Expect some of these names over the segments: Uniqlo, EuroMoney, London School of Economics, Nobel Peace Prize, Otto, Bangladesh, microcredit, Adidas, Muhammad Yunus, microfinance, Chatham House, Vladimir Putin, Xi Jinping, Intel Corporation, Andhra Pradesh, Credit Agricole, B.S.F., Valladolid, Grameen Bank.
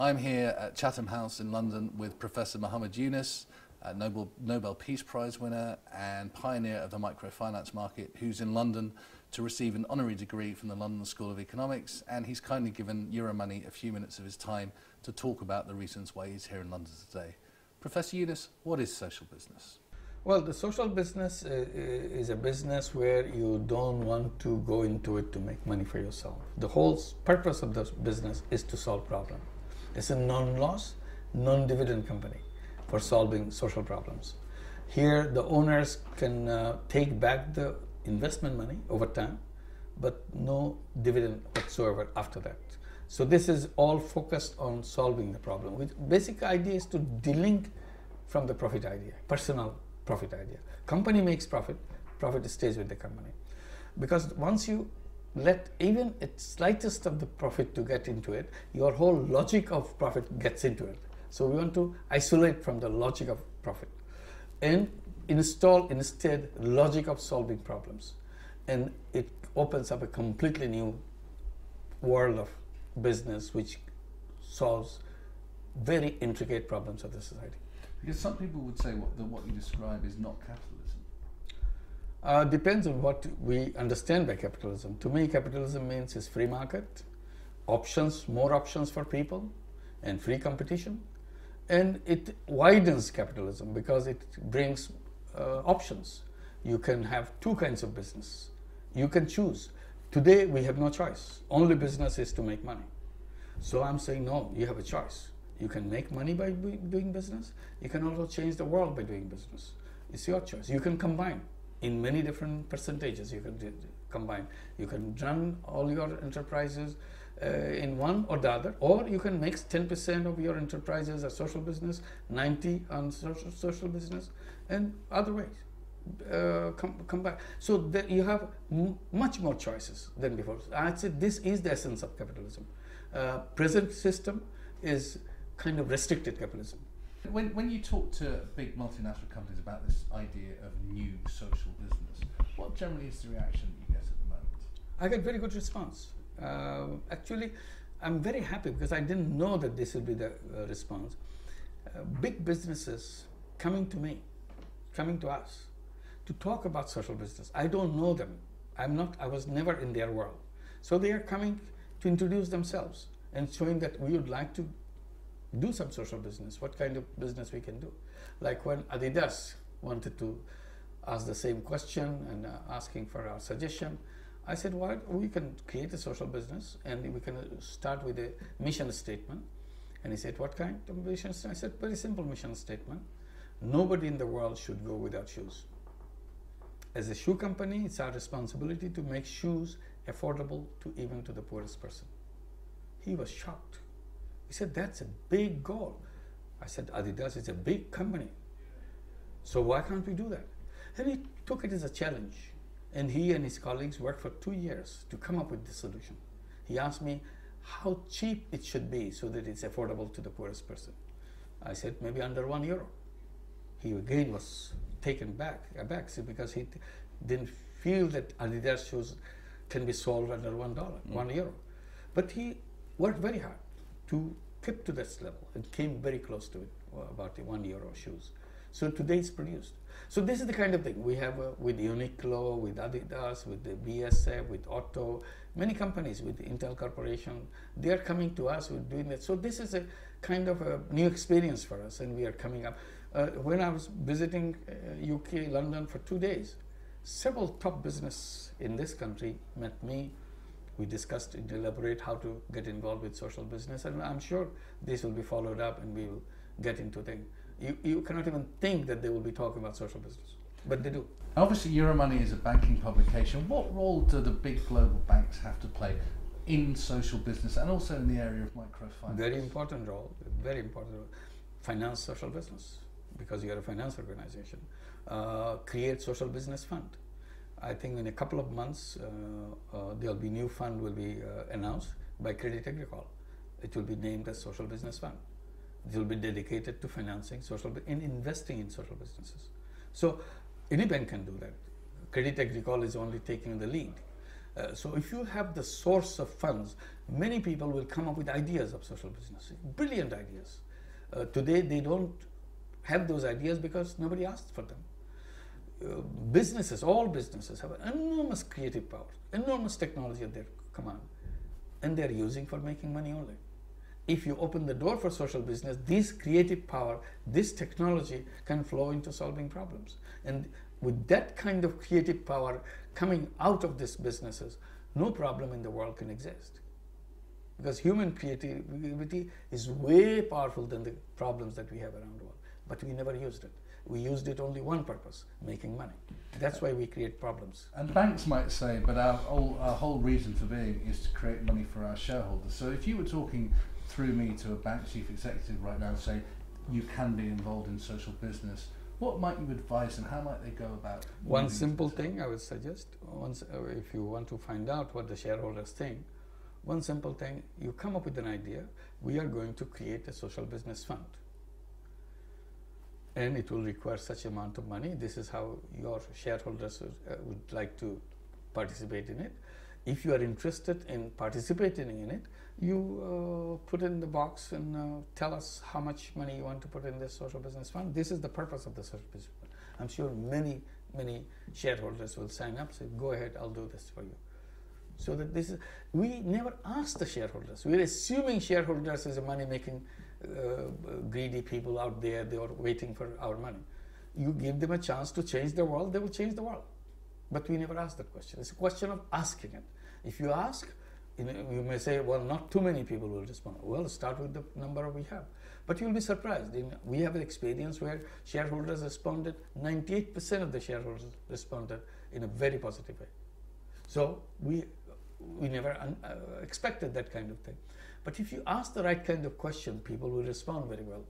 I'm here at Chatham House in London with Professor Muhammad Yunus, a Nobel Peace Prize winner and pioneer of the microfinance market, who's in London to receive an honorary degree from the London School of Economics, and he's kindly given EuroMoney a few minutes of his time to talk about the reasons why he's here in London today. Professor Yunus, what is social business? Well, the social business is a business where you don't want to go into it to make money for yourself. The whole purpose of this business is to solve problems. It's a non-loss, non-dividend company for solving social problems. Here, the owners can take back the investment money over time, but no dividend whatsoever after that. So this is all focused on solving the problem. The basic idea is to delink from the profit idea, personal profit idea. Company makes profit, profit stays with the company. Because once you let even the slightest of the profit to get into it, your whole logic of profit gets into it. So we want to isolate from the logic of profit and install instead logic of solving problems, and it opens up a completely new world of business which solves very intricate problems of the society. Because some people would say what you describe is not capitalism. Depends on what we understand by capitalism. To me, capitalism means is free market, options, more options for people, and free competition. And it widens capitalism because it brings options. You can have two kinds of business. You can choose. Today we have no choice. Only business is to make money. So I'm saying no, you have a choice. You can make money by doing business. You can also change the world by doing business. It's your choice. You can combine in many different percentages. You can combine. You can run all your enterprises in one or the other, or you can make 10% of your enterprises a social business, 90 on social business, and other ways combine. So that you have much more choices than before. I'd say this is the essence of capitalism. Present system is kind of restricted capitalism. When you talk to big multinational companies about this idea of new social business, what generally is the reaction that you get at the moment? I get very good response. Actually, I'm very happy because I didn't know that this would be the response. Big businesses coming to me, coming to us, to talk about social business. I don't know them. I was never in their world. So they are coming to introduce themselves and showing that we would like to do some social business, what kind of business we can do. Like when Adidas wanted to ask the same question and asking for our suggestion, I said, well, we can create a social business and we can start with a mission statement. And he said, what kind of mission statement? I said, very simple mission statement. Nobody in the world should go without shoes. As a shoe company, it's our responsibility to make shoes affordable to even to the poorest person. He was shocked. He said, that's a big goal. I said, Adidas is a big company. So why can't we do that? And he took it as a challenge. And he and his colleagues worked for 2 years to come up with this solution. He asked me how cheap it should be so that it's affordable to the poorest person. I said, maybe under €1. He again was taken aback because he didn't feel that Adidas shoes can be sold under $1, €1. But he worked very hard to keep to this level and came very close to it, about the €1 shoes. So today it's produced. So this is the kind of thing we have with Uniqlo, with Adidas, with the B.S.F., with Otto, many companies, with the Intel Corporation. They are coming to us with doing that. So this is a kind of a new experience for us, and we are coming up. When I was visiting UK, London for 2 days, several top business in this country met me. We discussed and elaborate how to get involved with social business, and I'm sure this will be followed up and we will get into things. You cannot even think that they will be talking about social business, but they do. Obviously, EuroMoney is a banking publication. What role do the big global banks have to play in social business and also in the area of microfinance? Very important role, very important role. Finance social business, because you are a finance organization. Create social business fund. I think in a couple of months, there'll be new fund will be announced by Credit Agricole. It will be named as Social Business Fund. It will be dedicated to financing social and investing in social businesses. So any bank can do that. Credit Agricole is only taking the lead. So if you have the source of funds, many people will come up with ideas of social business, brilliant ideas. Today they don't have those ideas because nobody asked for them. Businesses, all businesses have an enormous creative power, enormous technology at their command, and they are using for making money only. If you open the door for social business, this creative power, this technology can flow into solving problems. And with that kind of creative power coming out of these businesses, no problem in the world can exist. Because human creativity is way powerful than the problems that we have around the world. But we never used it. We used it only one purpose, making money. That's why we create problems. And banks might say, but our whole reason for being is to create money for our shareholders. So if you were talking through me to a bank chief executive right now, say you can be involved in social business, what might you advise them? How might they go about? One simple thing I would suggest, if you want to find out what the shareholders think, one simple thing, you come up with an idea, we are going to create a social business fund. And it will require such amount of money. This is how your shareholders would like to participate in it. If you are interested in participating in it, you put in the box and tell us how much money you want to put in this social business fund. This is the purpose of the social business fund. I'm sure many, many shareholders will sign up, say, go ahead, I'll do this for you. So that this is, we never ask the shareholders. We're assuming shareholders is a money-making greedy people out there. They are waiting for our money. You give them a chance to change the world, they will change the world. But we never ask that question. It's a question of asking it. If you ask, you may say, well, not too many people will respond. Well, start with the number we have. But you'll be surprised. We have an experience where shareholders responded, 98% of the shareholders responded in a very positive way. So we never expected that kind of thing. But if you ask the right kind of question, people will respond very well,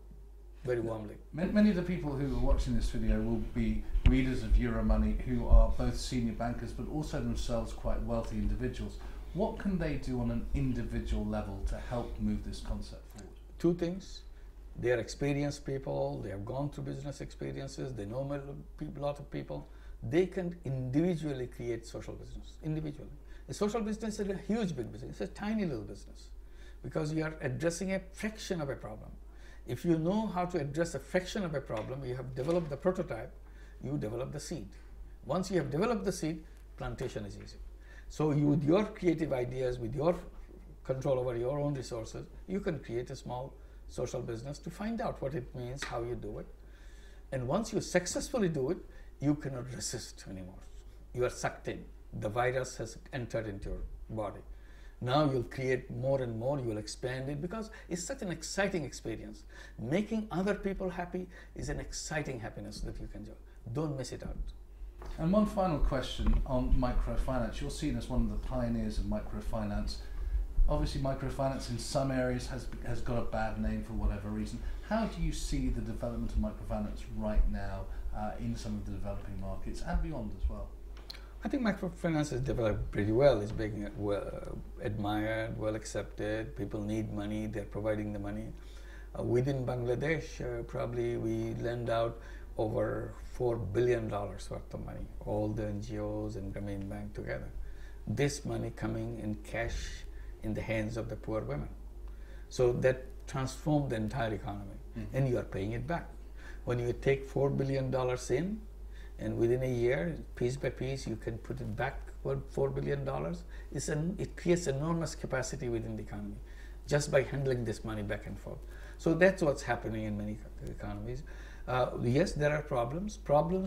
very warmly. Many of the people who are watching this video will be readers of EuroMoney who are both senior bankers but also themselves quite wealthy individuals. What can they do on an individual level to help move this concept forward? Two things. They are experienced people, they have gone through business experiences, they know a lot of people. They can individually create social business, individually. A social business is a huge big business, it's a tiny little business, because you are addressing a fraction of a problem. If you know how to address a fraction of a problem, you have developed the prototype, you develop the seed. Once you have developed the seed, plantation is easy. So you, with your creative ideas, with your control over your own resources, you can create a small social business to find out what it means, how you do it. And once you successfully do it, you cannot resist anymore. You are sucked in. The virus has entered into your body. Now you'll create more and more, you'll expand it, because it's such an exciting experience. Making other people happy is an exciting happiness that you can enjoy. Don't miss it out. And one final question on microfinance. You're seen as one of the pioneers of microfinance. Obviously microfinance in some areas has got a bad name for whatever reason. How do you see the development of microfinance right now in some of the developing markets and beyond as well? I think microfinance has developed pretty well. It's being well admired, well accepted. People need money, they're providing the money. Within Bangladesh, probably we lend out over $4 billion worth of money, all the NGOs and Grameen Bank together. This money coming in cash in the hands of the poor women. So that transformed the entire economy, and you are paying it back. When you take $4 billion in, and within a year, piece by piece, you can put it back for $4 billion. It creates enormous capacity within the economy just by handling this money back and forth. So that's what's happening in many economies. Yes, there are problems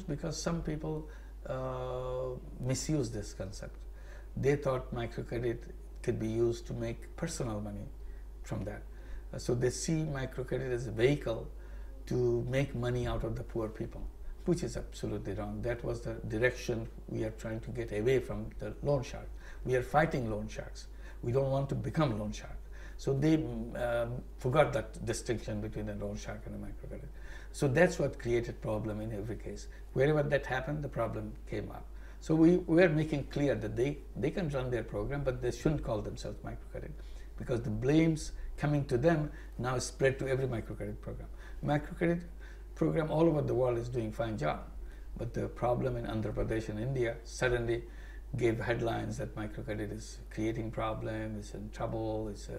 because some people misuse this concept. They thought microcredit could be used to make personal money from that. So they see microcredit as a vehicle to make money out of the poor people, which is absolutely wrong. That was the direction we are trying to get away from, the loan shark. We are fighting loan sharks. We don't want to become loan shark. So they forgot that distinction between a loan shark and a microcredit. So that's what created problem in every case. Wherever that happened, the problem came up. So we are making clear that they can run their program, but they shouldn't call themselves microcredit, because the blames coming to them now is spread to every microcredit program. Microcredit program all over the world is doing fine job, but the problem in Andhra Pradesh and India, suddenly gave headlines that microcredit is creating problems, it's in trouble, it's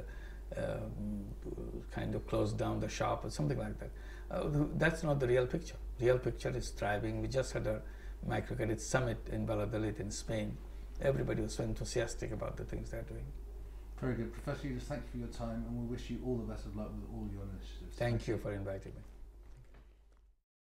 kind of closed down the shop or something like that. That's not the real picture. Real picture is thriving. We just had a microcredit summit in Valladolid in Spain. Everybody was so enthusiastic about the things they're doing. Very good. Professor Yunus, thank you for your time, and we wish you all the best of luck with all your initiatives. Thank you for inviting me.